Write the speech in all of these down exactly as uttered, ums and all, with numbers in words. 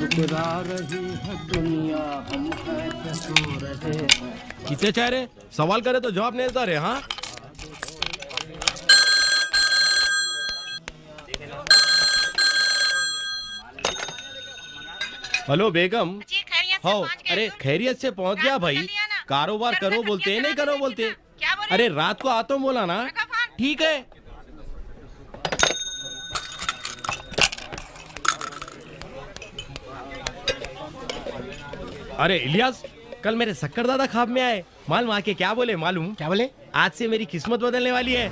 ठुकरा रही है दुनिया हम सो रहे हैं। कितने चेहरे सवाल करे तो जवाब नहीं देता रे। हाँ हेलो बेगम। हाँ अरे खैरियत से पहुंच गया भाई। कारोबार करो बोलते नहीं करो बोलते। अरे रात को आता हूँ बोला ना। ठीक है अरे इलियास कल मेरे शक्कर दादा खाब में आए। मालूम आके क्या बोले मालूम क्या बोले? आज से मेरी किस्मत बदलने वाली है।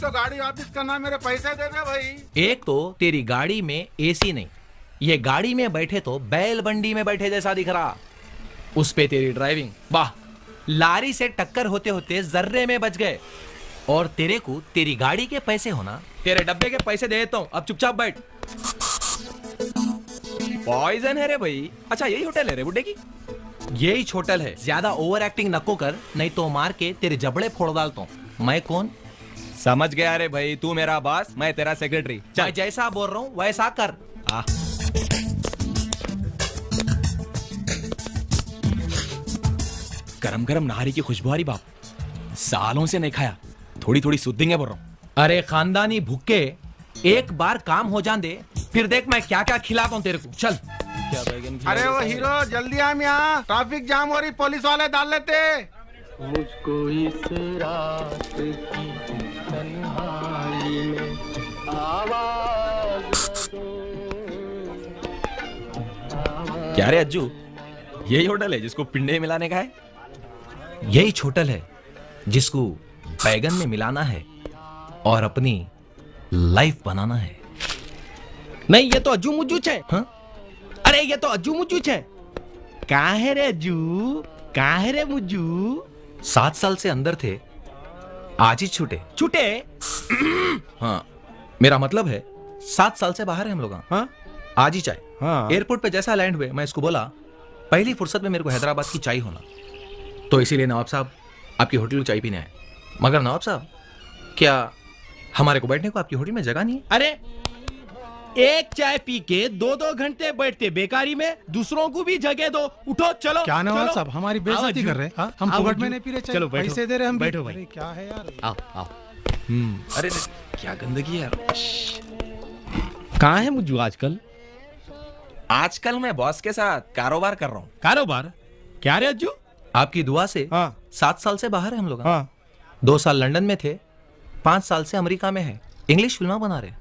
तो गाड़ी वापस करना, मेरे पैसे दे दे भाई। एक तो तेरी गाड़ी में एसी नहीं, ये गाड़ी में बैठे तो बैल बंडी में बैठे जैसा दिख रहा। उस पे तेरी ड्राइविंग वाह। लारी से टक्कर होते होते जर्रे में बच गए। और तेरे को तेरी गाड़ी के पैसे होना, तेरे डब्बे के पैसे दे देता हूँ। अब चुपचाप बैठ। पॉइजन है रे भाई। अच्छा यही होटल है रे बुड्ढे की? यही होटल है। ज्यादा ओवर एक्टिंग नको कर, नहीं तो मार के तेरे जबड़े फोड़ डालता हूँ। मैं कौन समझ गया रे भाई। तू मेरा बॉस, मैं तेरा सेक्रेटरी। मैं जैसा बोल रहा हूँ वैसा कर। आ। गरम गरम नारी की खुशबू आ रही बाप। सालों से नहीं खाया, थोड़ी थोड़ी सुद्धिंग है बोल रहा हूँ। अरे खानदानी भुक्के, एक बार काम हो जान दे, फिर देख मैं क्या क्या खिलाता हूँ तेरे को। चल क्या बैगन। अरे वो हीरो जल्दी आ मिया, ट्रैफिक जाम हो रही, पुलिस वाले डाल लेते। मुझको इस रात की तन्हाई में आवाज दो। क्या रे अज्जू, यही होटल है जिसको पिंडे मिलाने का है? यही होटल है जिसको बैगन में मिलाना है और अपनी लाइफ बनाना है। नहीं ये तो अज्जू मुज्जूच है। हा? अरे ये तो अज्जू मुज्जूच है। कहाँ है रे अज्जू, कहाँ है रे मुज्जू? सात साल से अंदर थे, आज ही छूटे। छूटे? हाँ मेरा मतलब है सात साल से बाहर है हम लोग। हाँ आज ही चाय। हाँ एयरपोर्ट पे जैसा लैंड हुए मैं इसको बोला पहली फुर्सत में मेरे को हैदराबाद की चाय होना, तो इसीलिए नवाब साहब आपकी होटल में चाय पीने आए। मगर नवाब साहब क्या हमारे को बैठने को आपकी होटल में जगह नहीं है? अरे एक चाय पी के दो दो घंटे बैठते बेकारी में, दूसरों को भी जगह दो। उठो चलो। क्या नवाब साहब हमारी बेइज्जती कर रहे हैं? हम फुकट में नहीं पी रहे चाय। चलो बैठो, पैसे दे रहे हम। बैठो भाई। क्या है यार, आओ आओ। हम्म अरे क्या गंदगी है यार। कहाँ है मुझे आजकल? आजकल मैं बॉस के साथ कारोबार कर रहा हूँ। कारोबार? क्या रे अज्जू? आपकी दुआ से सात साल से बाहर है हम लोग। दो साल लंदन में थे, पाँच साल से अमेरिका में है। इंग्लिश फिल्म बना रहे।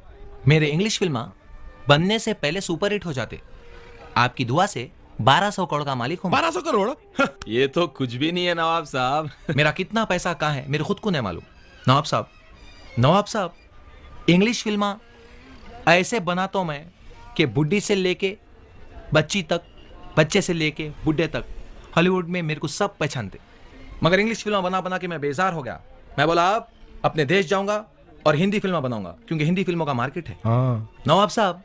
मेरे इंग्लिश फिल्म बनने से पहले सुपर हिट हो जाते। आपकी दुआ से बारह सौ करोड़ का मालिक हूँ। बारह सौ करोड़? ये तो कुछ भी नहीं है नवाब साहब। मेरा कितना पैसा कहाँ है मेरे खुद को नहीं मालूम नवाब साहब। नवाब साहब इंग्लिश फिल्म ऐसे बनाता हूँ मैं कि बुढ़ी से लेके बच्ची तक, बच्चे से लेके बुढ़े तक हॉलीवुड में मेरे को सब पहचानते। मगर इंग्लिश फिल्म बना बना के मैं बेजार हो गया। मैं बोला अब अपने देश जाऊँगा और हिंदी फिल्म बनाऊँगा, क्योंकि हिंदी फिल्मों का मार्केट है। नवाब साहब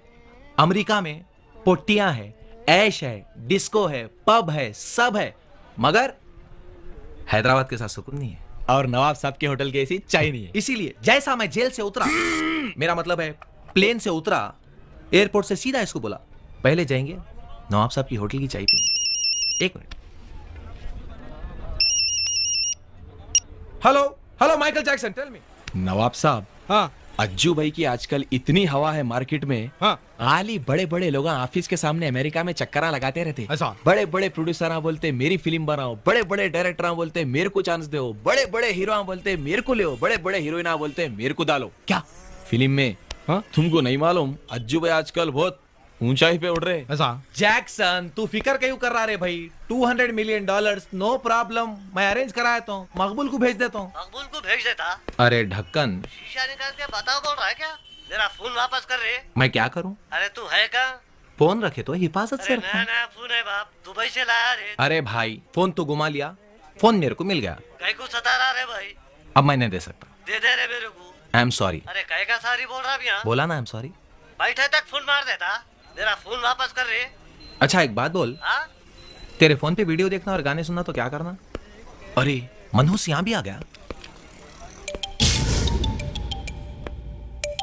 अमेरिका में पोटियां है, ऐश है, डिस्को है, पब है, सब है, मगर हैदराबाद के साथ सुकून नहीं है। और नवाब साहब के होटल के ऐसी चाय नहीं है। इसीलिए जैसा मैं जेल से उतरा, मेरा मतलब है प्लेन से उतरा, एयरपोर्ट से सीधा इसको बोला पहले जाएंगे नवाब साहब की होटल की चाय पीने। एक minute. Hello hello Michael Jackson tell me. नवाब साहब हाँ अज्जू भाई की आजकल इतनी हवा है मार्केट में। हाँ आली बड़े बड़े लोग ऑफिस के सामने अमेरिका में चक्करा लगाते रहते। अच्छा बड़े बड़े प्रोड्यूसर बोलते मेरी फिल्म बनाओ, बड़े बड़े डायरेक्टर बोलते मेरे को चांस दो, बड़े बड़े हीरो बोलते मेरे को ले, बड़े बड़े हीरोइन बोलते मेरे को डालो क्या फिल्म में। हाँ तुमको नहीं मालूम अज्जू भाई आजकल बहुत ऊंचाई पे उड़ रहे। अच्छा जैक्सन तू फिक्र क्यों कर रहा है भाई? Two hundred million dollar no problem, मैं अरेंज करा देता हूँ। मकबूल को भेज देता हूँ। मकबूल को भेज देता? अरे ढक्कन शीशा निकाल के बताओ बोल रहा है क्या? मेरा फोन वापस कर रहे। मैं क्या करूँ? अरे तू है क्या? फोन रखे तो हिफाजत से। नया नया फोन है बाप, दुबई से लाया रे। अरे भाई फोन तो घुमा लिया, फोन मेरे को मिल गया। कहीं को सता रहा है भाई। अब मैं नहीं दे सकता। दे दे रे मेरे को। I am sorry. अरे कहे का सॉरी बोल रहा भैया? बोला ना आई एम सॉरी। बैठे तक फोन मार देता, मेरा फोन वापस कर रहे। अच्छा एक बात बोल, आ? तेरे फोन पे वीडियो देखना और गाने सुनना तो क्या करना? अरे मनोज यहाँ भी आ गया।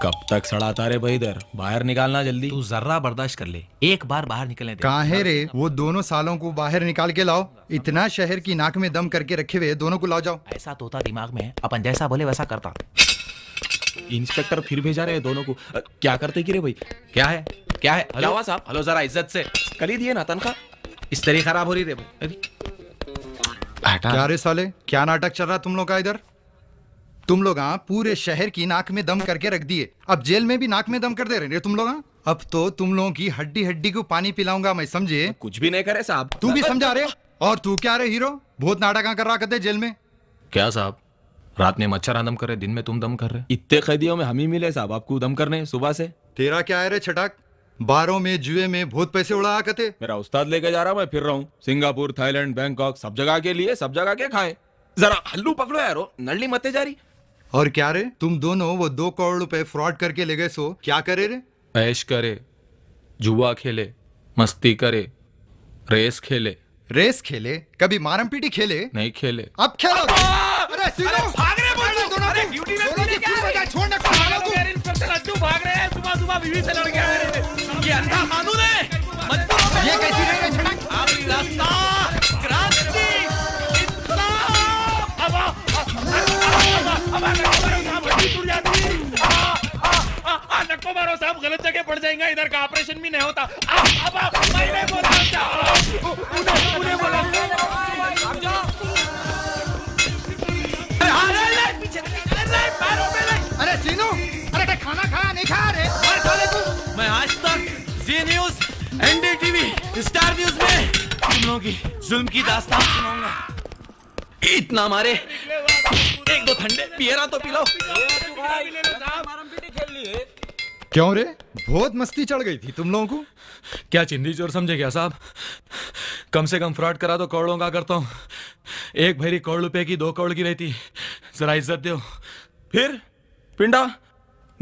कब तक सड़ाता रे भाई, इधर बाहर निकालना जल्दी। तू जर्रा बर्दाश्त कर ले, एक बार बाहर निकलने दे। काहे रे, वो दोनों सालों को बाहर निकाल के लाओ। इतना शहर की नाक में दम करके रखे हुए दोनों को लाओ। जाओ, ऐसा तोता दिमाग में है, अपन जैसा बोले वैसा करता। इंस्पेक्टर फिर भेजा रहे दोनों को, क्या करते कि रे भाई? क्या है क्या है? हलो साहब, हलो, जरा इज्जत से कर ही दिए ना। तनख्वाह इस तरह खराब हो रही रे भाई। क्या रे साले, क्या नाटक चल रहा तुम लोग का इधर? तुम लोग आ, पूरे शहर की नाक में दम करके रख दिए, अब जेल में भी नाक में दम कर दे रहे तुम लोग। अब तो तुम लोगों की हड्डी हड्डी को पानी पिलाऊंगा मैं, समझे? कुछ भी नहीं करे साहब। तू भी समझा रहे, और तू क्या रे हीरो, बहुत नाटक कर रहा करते जेल में। क्या साहब, रात में मच्छर दम कर रहे, दिन में तुम दम कर रहे। इतने कैदियों में हम ही मिले साहब आपको दम करने सुबह से। तेरा क्या है रे छटाक, बारों में जुए में बहुत पैसे उड़ा करते। मेरा उस्ताद लेके जा रहा, मैं फिर रहा हूँ सिंगापुर, थाईलैंड, बैंकॉक, सब जगह के लिए, सब जगह के खाए। जरा हल्लू पकड़ो यारो, नल्ली मते जा रही। और क्या रे, तुम दोनों वो दो करोड़ रुपए फ्रॉड करके ले गए, सो क्या करे रे? ऐश करे, जुआ खेले, मस्ती करे, रेस खेले। रेस खेले? कभी मारम पीटी खेले? नहीं खेले। अब खेलो। अरे सीनो भाग रहे बोल दो दोनों को, ड्यूटी में नहीं क्या छोड़ ना खालो तू। यार इंस्पेक्टर अज्जू भाग रहे हैं, सुबह सुबह बीवी से लड़ गया है ये अंधा कानून है। मजबूर ये कैसी है छटक, आप रास्ता क्रांति इंसाफ। अब नक्को मारो साहब, गलत जगह पड़ जाएगा, इधर का ऑपरेशन भी नहीं होता। अब मैंने बोला अरे सीनू, अरे खाना खाया नहीं खा रहे। मैं आज तक जी news, N D T V, star news में तुम लोगों की जुल्म की दास्तान सुनाऊंगा। इतना मारे, एक दो ठंडे पियरा तो पिलाओ। क्यों रे, बहुत मस्ती चढ़ गई थी तुम लोगों को? क्या चिंदी चोर समझे क्या साहब? कम से कम फ्रॉड करा तो करोड़ों का करता हूँ। एक भरी करोड़ रुपए की दो करोड़ की रहती, जरा इज्जत दो। फिर पिंडा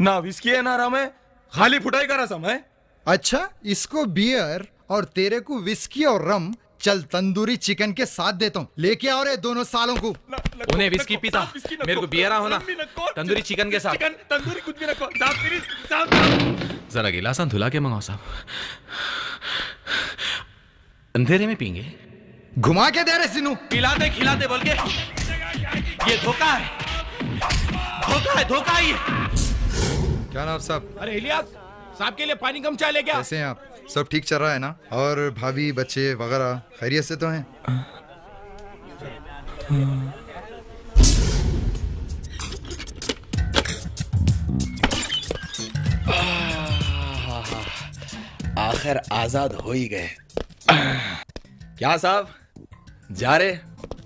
ना विस्की है ना राम है, खाली फुटाई करा समय। अच्छा, इसको बियर और तेरे को विस्की और रम। चल तंदूरी चिकन के साथ देता हूँ, लेके आओ रे दोनों सालों को। उन्हें विस्की पीता, मेरे को बियरा होना, तंदूरी चिकन के साथ। तंदूरी कुछ भी रखो साहब, जरा गिलास धुला के मंगाओ साहब। अंधेरे में पीएंगे, घुमा के दे रहे सिनू। खिलाते खिलाते बोल के, ये धोखा है, धोखा है, धोखा ही। क्या नाम साहब? अरे इलियास साहब के लिए पानी कम चाय ले गया। कैसे हैं आप, सब ठीक चल रहा है ना? और भाभी बच्चे वगैरह खैरियत से तो हैं? आखिर आजाद हो ही गए। क्या साहब जा रहे,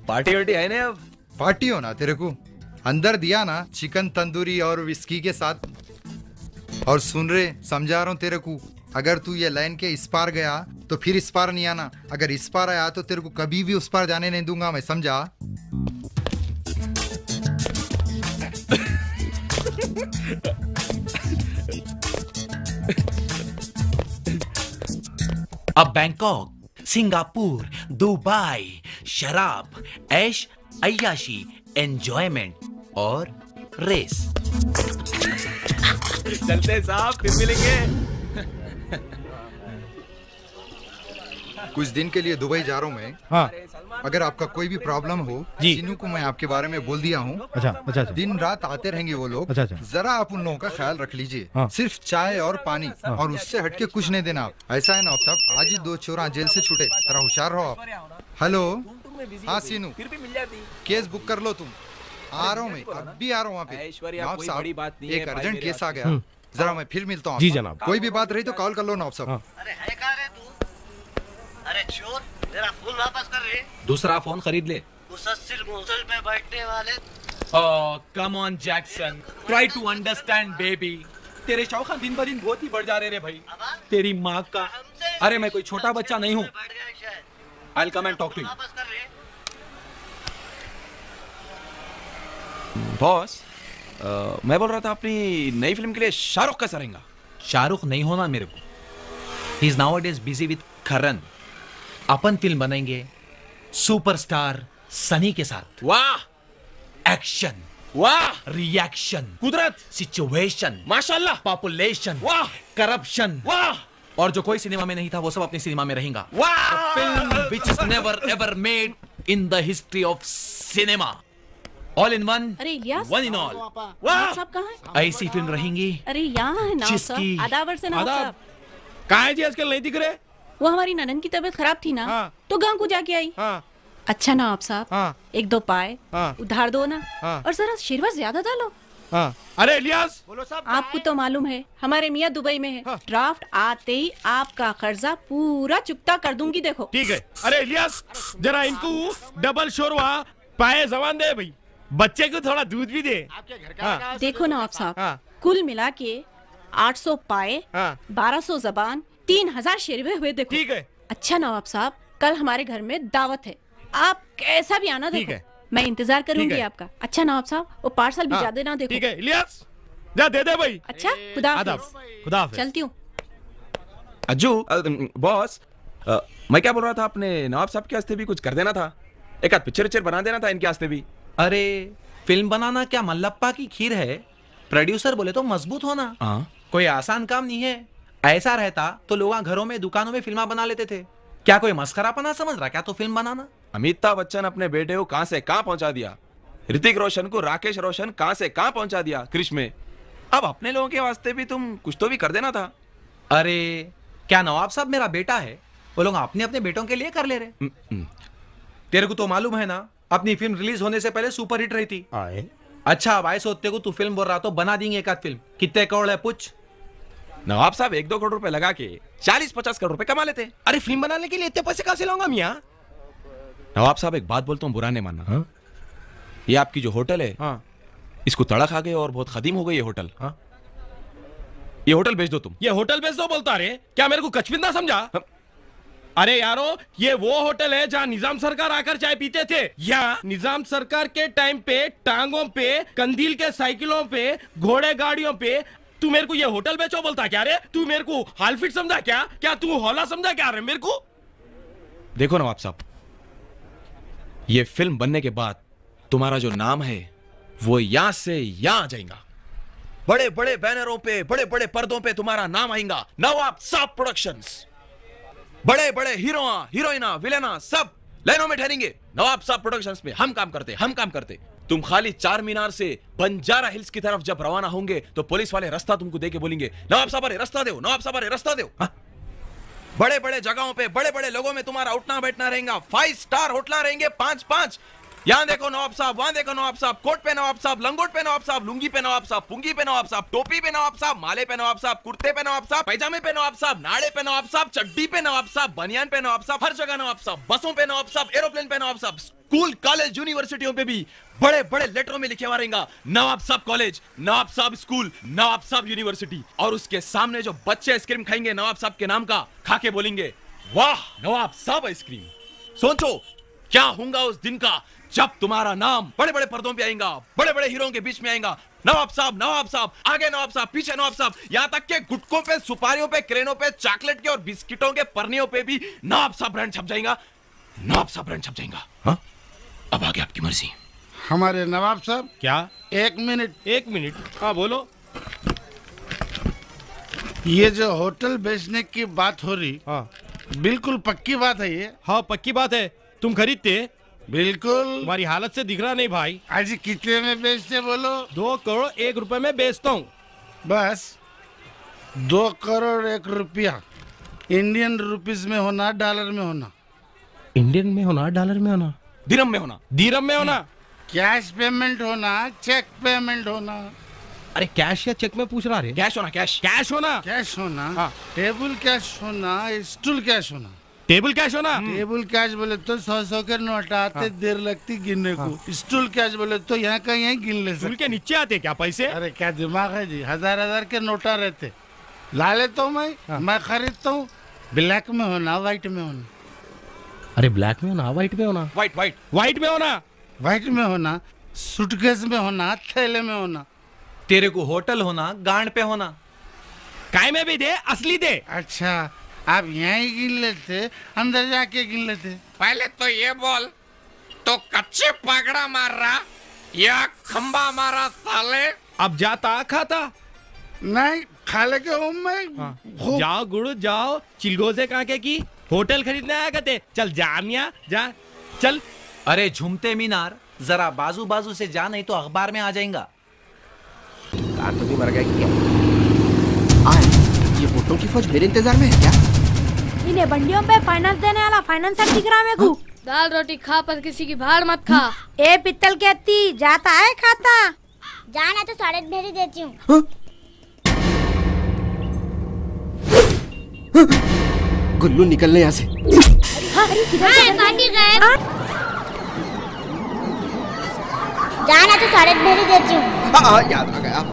पार्टी वार्टी है ना? अब पार्टी हो ना, तेरे को अंदर दिया ना चिकन तंदूरी और विस्की के साथ। और सुन रहे, समझा रहा हूँ तेरे को, अगर तू ये लाइन के इस पार गया तो फिर इस पार नहीं आना, अगर इस पार आया तो तेरे को कभी भी उस पार जाने नहीं दूंगा मैं, समझा? अब बैंकॉक, सिंगापुर, दुबई, शराब, ऐश, अय्याशी, एंजॉयमेंट और रेस। चलते साहब, फिर मिलेंगे। कुछ दिन के लिए दुबई जा रहा हूँ मैं। हाँ। अगर आपका कोई भी प्रॉब्लम हो, जिन्हों को मैं आपके बारे में बोल दिया हूँ। अच्छा, अच्छा, दिन रात आते रहेंगे वो लोग। अच्छा, अच्छा। जरा आप उन लोगों का ख्याल रख लीजिए। हाँ। सिर्फ चाय और पानी। हाँ। और उससे हटके कुछ नहीं देना आप, ऐसा है ना आप साहब? आज ही दो चोरा जेल से छूटे, जरा होशियार रहो आप। हेलो, हाँ सीनू, केस बुक कर लो तुम। आ रहा हूँ मैं, अब भी आ रहा हूँ वहाँ पे, एक अर्जेंट केस आ गया, जरा मैं फिर मिलता हूँ। जी जनाब, कोई भी बात रही तो कॉल कर लो ना आप साहब। अरे चोर, मेरा फोन वापस कर रहे, दूसरा फोन खरीद ले। मुसलसल मुसल में बैठने वाले। Oh come on Jackson, try to understand baby. तेरे शौक दिन ब दिन बहुत ही बढ़ जा रहे रे भाई, तेरी माँ का। अरे मैं कोई छोटा बच्चा नहीं हूँ। I will come and talk to you. Boss Uh, मैं बोल रहा था अपनी नई फिल्म के लिए शाहरुख का सरेंगा। शाहरुख नहीं होना मेरे को। He is nowadays busy with Karan. अपन फिल्म बनाएंगे सुपरस्टार सनी के साथ। वाह, एक्शन, वाह रिएक्शन, कुदरत, सिचुएशन, माशाल्लाह, पॉपुलेशन, वाह करप्शन, वाह, और जो कोई सिनेमा में नहीं था वो सब अपने सिनेमा में रहेगा। वाह, film which is never ever made in the history of cinema. All in one, one in all. वाह, ऐसी फिल्म रहेंगी। अरे यहाँ है ना साहब, अदावर से ना साहब। कहाँ है जी, आजकल नहीं दिख रहे? वो हमारी ननन की तबीयत खराब थी ना, हाँ। तो गांव को जाके आई। हाँ। अच्छा ना आप साहब, हाँ। एक दो पाए, हाँ। उधार दो ना, हाँ। और जरा शिरवा ज्यादा डालो। हाँ। अरे इलियास, बोलो साहब, आपको तो मालूम है हमारे मियाँ दुबई में है। ड्राफ्ट आते ही आपका कर्जा पूरा चुकता कर दूंगी। देखो ठीक है। अरे इलियास, जरा इनको डबल शोरवा पाए जवान दे भाई, बच्चे को थोड़ा दूध भी दे। आपके घर का, हाँ। देखो ना आप साहब, हाँ। कुल मिला के आठ सौ पाए, हाँ। बारह सौ जबान, तीन हजार शेरवे हुए। देखो ठीक है। अच्छा ना आप साहब, कल हमारे घर में दावत है, आप कैसा भी आना। देखो मैं इंतजार करूंगी आपका। अच्छा ना आप साहब, वो पार्सल भिजा, हाँ। देना। देखो ठीक है इलियास, जा दे दे भाई। अच्छा, खुदा हाफिज़, खुदा हाफिज़, चलती हूँ। अज्जू बॉस, मैं क्या बोल रहा था, अपने नवाब साहब के हस्ते भी कुछ कर देना था। एक आध पिक्चर पिक्चर बना देना था इनके हस्ते भी। अरे फिल्म बनाना क्या मल्लप्पा की खीर है? प्रोड्यूसर बोले तो मजबूत होना, आ? कोई आसान काम नहीं है। ऐसा रहता तो लोग घरों में, दुकानों में फिल्मा बना लेते थे। क्या कोई मस्करापना समझ रहा क्या तो फिल्म बनाना? अमिताभ बच्चन अपने बेटे को कहां से कहां पहुंचा दिया, ऋतिक रोशन को राकेश रोशन कहां से कहां पहुंचा दिया कृष्ण। अब अपने लोगों के वास्ते भी तुम कुछ तो भी कर देना था। अरे क्या नवाब साहब मेरा बेटा है, वो लोग अपने अपने बेटों के लिए कर ले रहे। तेरे को तो मालूम है ना, अपनी फिल्म रिलीज होने से पहले सुपर हिट रही थी। आए। अच्छा अब आए सोते को तू फिल्म बोल रहा तो बना देंगे एक आध फिल्म। कितने करोड़ है पूछ? नवाब साहब एक दो करोड़ रुपए लगा के चालीस पचास करोड़ रुपए कमा लेते। अरे फिल्म बनाने के लिए इतने पैसे कहां से लाऊंगा मियां? नवाब साहब एक बात बोलता हूँ, बुरा नहीं मानना, हाँ? ये आपकी जो होटल है, हाँ? इसको तड़क आ गए और बहुत खदीम हो गई ये होटल। हाँ? ये होटल बेच दो तुम। ये होटल बेच दो बोलता रे, क्या मेरे को कचपिंदा समझा? अरे यारो, ये वो होटल है जहाँ निजाम सरकार आकर चाय पीते थे। या निजाम सरकार के टाइम पे टांगों पे, कंदील के साइकिलों पे, घोड़े गाड़ियों पे। तू मेरे को ये होटल बेचो बोलता क्या रे? तू मेरे को हालफिट समझा क्या? क्या तू हौला समझा क्या रे मेरे को? देखो नवाब साहब, ये फिल्म बनने के बाद तुम्हारा जो नाम है वो यहाँ से यहाँ आ जाएगा। बड़े बड़े बैनरों पे, बड़े बड़े पर्दों पे तुम्हारा नाम आएगा, नवाब साहब प्रोडक्शंस। बड़े बड़े हीरो, हीरोइना, विलेना सब लाइनों में ठहरेंगे। नवाब साहब प्रोडक्शंस में हम काम करते, हम काम करते। तुम खाली चार मीनार से बंजारा हिल्स की तरफ जब रवाना होंगे तो पुलिस वाले रास्ता तुमको देके बोलेंगे, नवाब साहब अरे रास्ता दो, नवाब साहब अरे रास्ता दो। बड़े बड़े जगहों पे, बड़े बड़े लोगों में तुम्हारा उठना बैठना रहेगा। फाइव स्टार होटल रहेंगे, पांच पांच। यहाँ देखो नवाब साहब, वहां देखो नवाब साहब, कोट पे नवाब साहब, लंगोट पे नवाब साहब, लुंगी पे नवाब साहब, पुंगी पे नवाब साहब, टोपी पे नवाब साहब, माले पे नवाब साहब, कुर्ते पे नवाब साहब, पैजामे पे नवाब साहब, नाड़े पे नवाब साहब, चड्डी पे नवाब साहब, बनियान पे नवाब साहब, हर जगह नवाब साहब, बसों पे नवाब साहब, एरोप्लेन पे नवाब साहब, स्कूल कॉलेज यूनिवर्सिटियों पे भी बड़े बड़े लेटरों में लिखे हुआ रहेगा, नवाब साहब कॉलेज, नवाब साहब स्कूल, नवाब साहब यूनिवर्सिटी। और उसके सामने जो बच्चे आइसक्रीम खाएंगे नवाब साहब के नाम का, खा के बोलेंगे वाह नवाब साहब आइसक्रीम। सोचो क्या होगा उस दिन का जब तुम्हारा नाम बड़े बड़े पर्दों पे आएगा, बड़े बड़े हीरों के बीच में आएगा। नवाब साहब, नवाब साहब, आगे नवाब साहब, पीछे नवाब साहब, यहाँ तक के गुटकों पे, सुपारियों पे, क्रेनों पे, चॉकलेट के और बिस्किटों के परनियों पे भी नवाब साहब ब्रांड छप जाएगा, नवाब साहब ब्रांड छप जाएगा। हाँ, अब आगे आपकी मर्जी। हमारे नवाब साहब क्या? एक मिनट एक मिनट, हाँ बोलो। ये जो होटल बेचने की बात हो रही, हाँ बिल्कुल पक्की बात है ये? हाँ पक्की बात है। तुम खरीदते? बिल्कुल। तुम्हारी हालत से दिख रहा नहीं भाई। आज कितने में बेचते बोलो? दो करोड़ एक रुपए में बेचता हूँ। बस दो करोड़ एक रुपया, इंडियन रुपीस में होना, डॉलर में होना? इंडियन में होना, डॉलर में होना, दिरहम में होना, दिरहम में होना, कैश पेमेंट होना, चेक पेमेंट होना? अरे कैश या चेक में पूछ रहा है? कैश होना, कैश कैश होना, कैश होना, टेबल कैश होना, स्टूल कैश होना? टेबल कैश होना। टेबल कैश बोले तो सौ सौ के नोट आते, हाँ। देर लगती गिनने को। हाँ। स्टूल कैश बोले तो यहाँ का यहाँ गिन ले सकते। स्टूल के नीचे आते क्या पैसे? अरे क्या दिमाग है जी, हजार हजार के नोटा रहते, ला लेता हूँ मैं। हाँ। मैं खरीदता हूँ। ब्लैक में होना, व्हाइट में होना? अरे ब्लैक में होना, व्हाइट में होना, व्हाइट व्हाइट व्हाइट में होना, व्हाइट में होना, सूटकेस में होना, थैले में होना? तेरे को होटल होना, गांड पे होना, काय में भी दे असली दे। अच्छा आप यहाँ ही गिन लेते, अंदर जाके गिन लेते। पहले तो ये बोल, तो कच्चे पगड़ा मार रहा या खंबा मारा साले? अब जाता खाता नहीं, खा ले के ओम में। हाँ। जाओ गुड़ू जाओ, चिलगोजे काके की होटल खरीदने आया कहते, चल जामिया जा चल। अरे झूमते मीनार जरा बाजू बाजू से जा, नहीं तो अखबार में आ जाएगा। तो भी मर गया क्या? ये वोटों की फौज मेरे इंतजार में है क्या? इन्हें बंडियों पे फाइनेंस देने वाला फाइनेंसर दिख रहा मेरे को। दाल रोटी खा पर किसी की भाड़ मत खा। ए पित्तल की अत्ती, जाता है खाता, जाना तो साढ़े भेज देती हूँ। गुल्लू निकलने यहाँ से। जाना तो साढ़े भेज देती हूँ। याद आ गया।